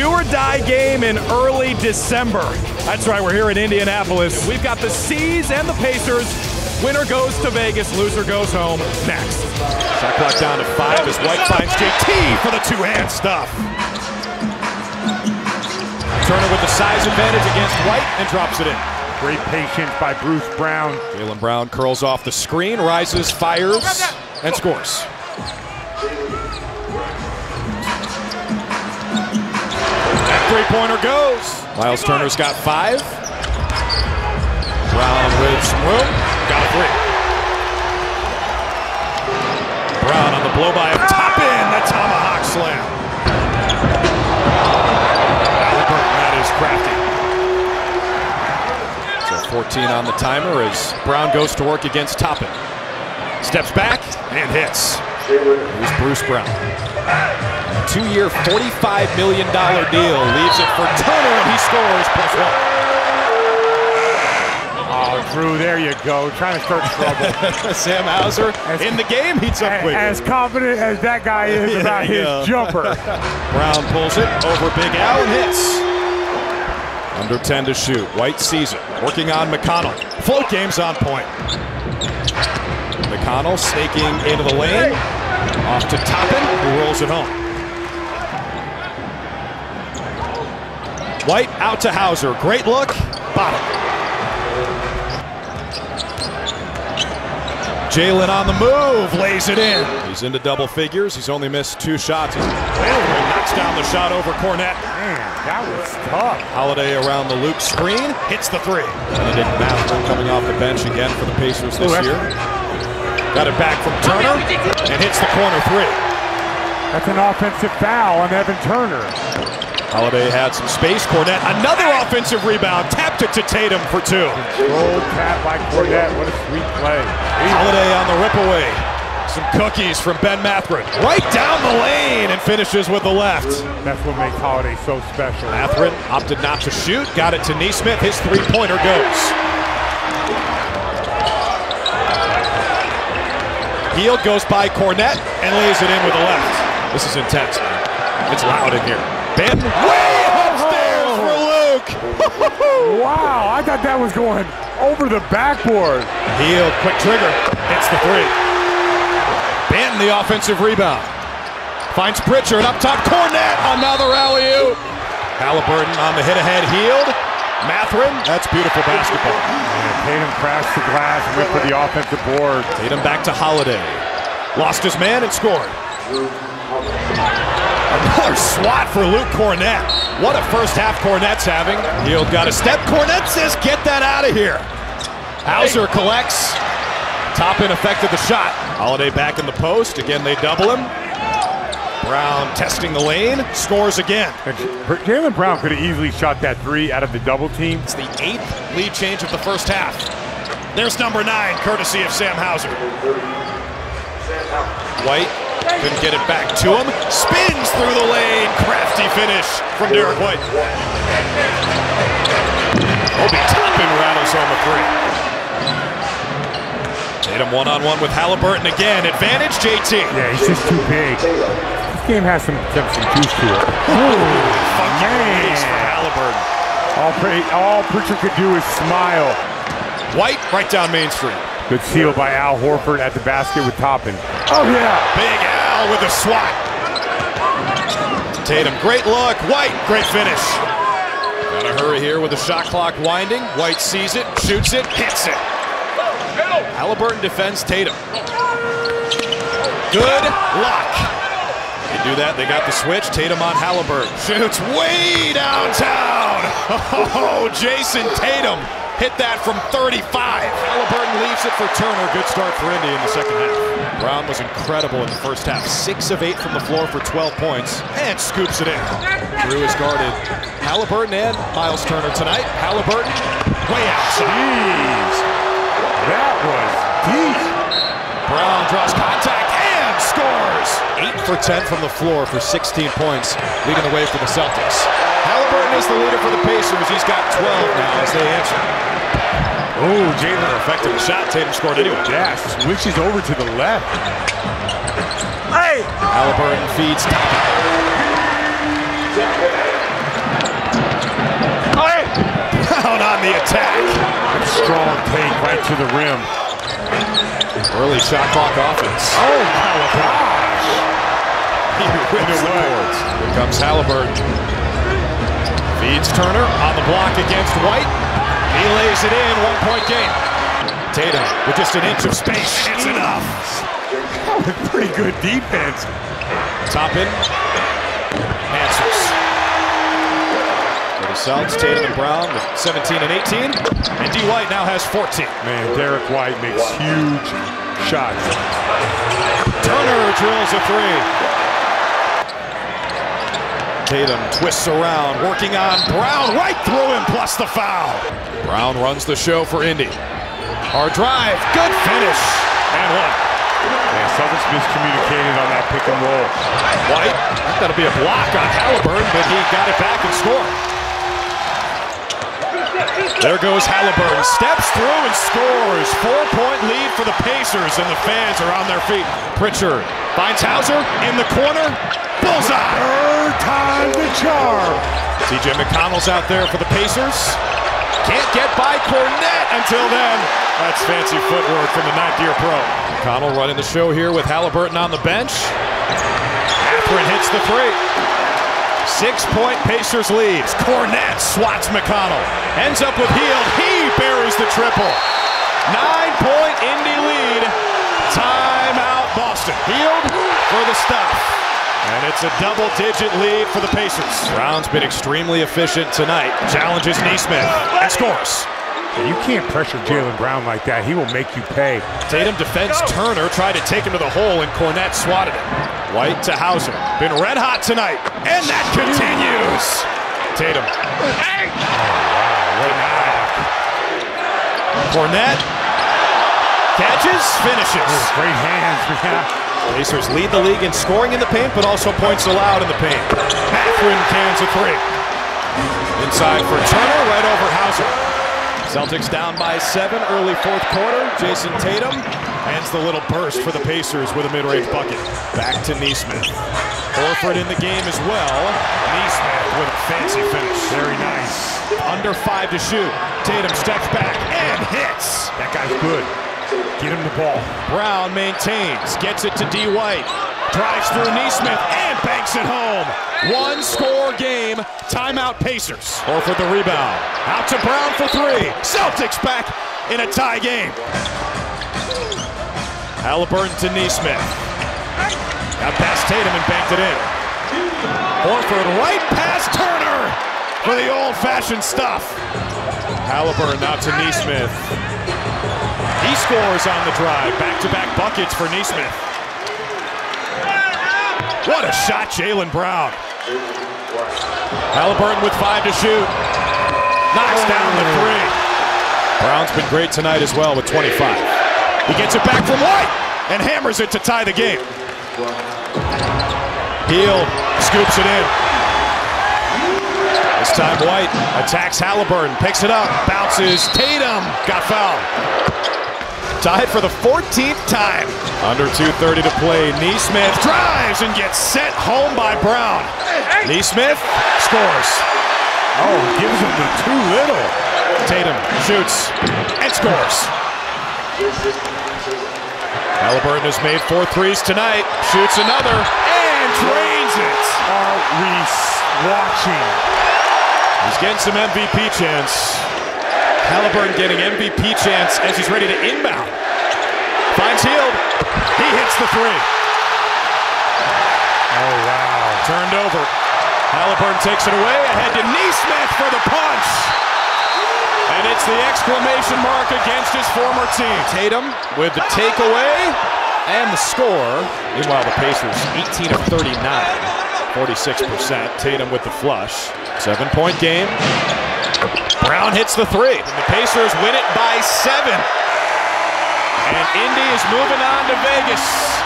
do-or-die game in early December. That's right, we're here in Indianapolis. We've got the C's and the Pacers. Winner goes to Vegas, loser goes home. Next. Shot clock down to 5 as White finds JT for the two-hand stuff. Turner with the size advantage against White and drops it in. Great patience by Bruce Brown. Jaylen Brown curls off the screen, rises, fires, and scores. That three-pointer goes. Miles Turner's got 5. Brown with some room, got 3. Brown on the blow-by of Toppin, the tomahawk slam. Haliburton, that is crafty. 14 on the timer as Brown goes to work against Toppin. Steps back and hits. Here's Bruce Brown. A 2-year, $45 million deal. Leaves it for Turner and he scores +1. Oh, Drew, there you go. Trying to start trouble. Sam Hauser in the game. He's up quick. As confident as that guy is about his jumper. Brown pulls it over Big Al and hits. Under 10 to shoot. White sees it. Working on McConnell. Float game's on point. McConnell snaking into the lane. Off to Toppin, who rolls it home. White out to Hauser. Great look. Bottom. Jaylen on the move. Lays it in. He's into double figures. He's only missed 2 shots. Knocks down the shot over Kornet. Man, that was tough. Holiday around the loop screen, hits the 3. Benedict Mathurin coming off the bench again for the Pacers this year. Got it back from Turner and hits the corner 3. That's an offensive foul on Evan Turner. Holiday had some space. Kornet, another offensive rebound. Tapped it to Tatum for 2. Roll tap by Kornet. What a sweet play. Holiday on the ripaway. Some cookies from Ben Mathurin. Right down the lane and finishes with the left. That's what makes Holiday so special. Mathurin opted not to shoot. Got it to Nesmith. His three-pointer goes. Hield goes by Kornet and lays it in with the left. This is intense. It's loud in here. Ben way upstairs for Luke. Wow, I thought that was going over the backboard. Hield, quick trigger, hits the 3. Banton, the offensive rebound. Finds Pritchard up top. Kornet, another alley-oop. Haliburton on the hit-ahead. Hield. Mathurin. That's beautiful basketball. And Tatum crashed the glass and went for the offensive board. Tatum back to Holiday. Lost his man and scored. Another swat for Luke Kornet. What a first half Kornet's having. Hield got a step. Kornet says, get that out of here. Hauser collects. Toppin affected the shot. Holiday back in the post. Again, they double him. Brown testing the lane. Scores again. Jaylen Brown could have easily shot that 3 out of the double team. It's the 8th lead change of the first half. There's number 9, courtesy of Sam Hauser. White couldn't get it back to him. Spins through the lane. Crafty finish from Derek White. Obi Toppin rattles home a 3. Tatum one-on-one with Haliburton again. Advantage, JT. Yeah, he's just too big. This game has some juice to it. Ooh, man. For Haliburton. All Pritchard could do is smile. White right down Main Street. Good seal by Al Horford at the basket with Toppin. Oh, yeah. Big Al with a swat. Tatum, great look. White, great finish. Got a hurry here with the shot clock winding. White sees it, shoots it, hits it. Haliburton defends Tatum. Good luck. They do that. They got the switch. Tatum on Haliburton. Shoots way downtown. Oh, Jason Tatum hit that from 35. Haliburton leaves it for Turner. Good start for Indy in the second half. Brown was incredible in the first half. 6 of 8 from the floor for 12 points and scoops it in. Drew is guarded. Haliburton and Miles Turner tonight. Haliburton way outside. Jeez. That was deep. Brown draws contact and scores. 8 for 10 from the floor for 16 points, leading the way for the Celtics. Haliburton is the leader for the Pacers. He's got 12 now as they answer. Oh, Jaylen effective shot. Tatum scored anyway. Yeah, switches over to the left. Hey! Haliburton feeds Toppin. on the attack. Strong take right to the rim. Early shot clock offense. Oh, my gosh. He whips the boards. Here comes Haliburton. Feeds Turner on the block against White. He lays it in, 1-point game. Tatum with just an inch of space. It's enough. That was pretty good defense. Toppin. Answers. The Celtics, Tatum and Brown with 17 and 18. And D. White now has 14. Man, Derek White makes huge shots. Turner drills a three. Tatum twists around, working on Brown. Right through him, plus the foul. Brown runs the show for Indy. Hard drive, good finish. And one. Man, Celtics miscommunicated on that pick and roll. White, that'll be a block on Haliburton, but he got it back and scored. There goes Haliburton, steps through and scores. 4-point lead for the Pacers, and the fans are on their feet. Pritchard finds Hauser in the corner. Bullseye! Third time the charm. CJ McConnell's out there for the Pacers. Can't get by Kornet until then. That's fancy footwork from the ninth-year pro. McConnell running the show here with Haliburton on the bench. Mathurin hits the three. 6-point Pacers leads. Kornet swats McConnell. Ends up with Hield. He buries the triple. 9-point Indy lead. Timeout Boston. Hield for the stop. And it's a double-digit lead for the Pacers. Brown's been extremely efficient tonight. Challenges Nesmith and scores. You can't pressure Jaylen Brown like that. He will make you pay. Tatum defends Turner, tried to take him to the hole, and Kornet swatted it. White to Hauser, been red hot tonight, and that continues. Tatum. Hey. Kornet catches, finishes. Great hands, Pacers lead the league in scoring in the paint, but also points allowed in the paint. Mathurin cans a three. Inside for Turner, right over Hauser. Celtics down by 7, early fourth quarter. Jason Tatum ends the little burst for the Pacers with a mid-range bucket. Back to Nesmith. Horford in the game as well. Nesmith with a fancy finish. Very nice. Under 5 to shoot. Tatum steps back and hits. That guy's good. Get him the ball. Brown maintains. Gets it to D. White. Drives through Nesmith and banks it home. 1-score game. Timeout Pacers. Horford the rebound. Out to Brown for three. Celtics back in a tie game. Haliburton to Nesmith. Got past Tatum and banked it in. Horford right past Turner for the old-fashioned stuff. Haliburton out to Nesmith. He scores on the drive. Back-to-back buckets for Nesmith. What a shot, Jaylen Brown. Haliburton with 5 to shoot. Knocks down the three. Brown's been great tonight as well with 25. He gets it back from White and hammers it to tie the game. Hield scoops it in. This time White attacks Haliburton, picks it up, bounces. Tatum got fouled. Tied for the 14th time. Under 2:30 to play. Nesmith drives and gets sent home by Brown. Nesmith scores. Oh, gives him the too little. Tatum shoots and scores. Haliburton has made 4 threes tonight. Shoots another and drains it. Are we watching? He's getting some MVP chance. Haliburton getting MVP chance as he's ready to inbound. Finds Hield. He hits the three. Oh, wow. Turned over. Haliburton takes it away. Ahead to Nesmith for the punch. And it's the exclamation mark against his former team. Tatum with the takeaway and the score. Meanwhile, the Pacers 18 of 39. 46%. Tatum with the flush. 7-point game. Brown hits the three. And the Pacers win it by 7. And Indy is moving on to Vegas.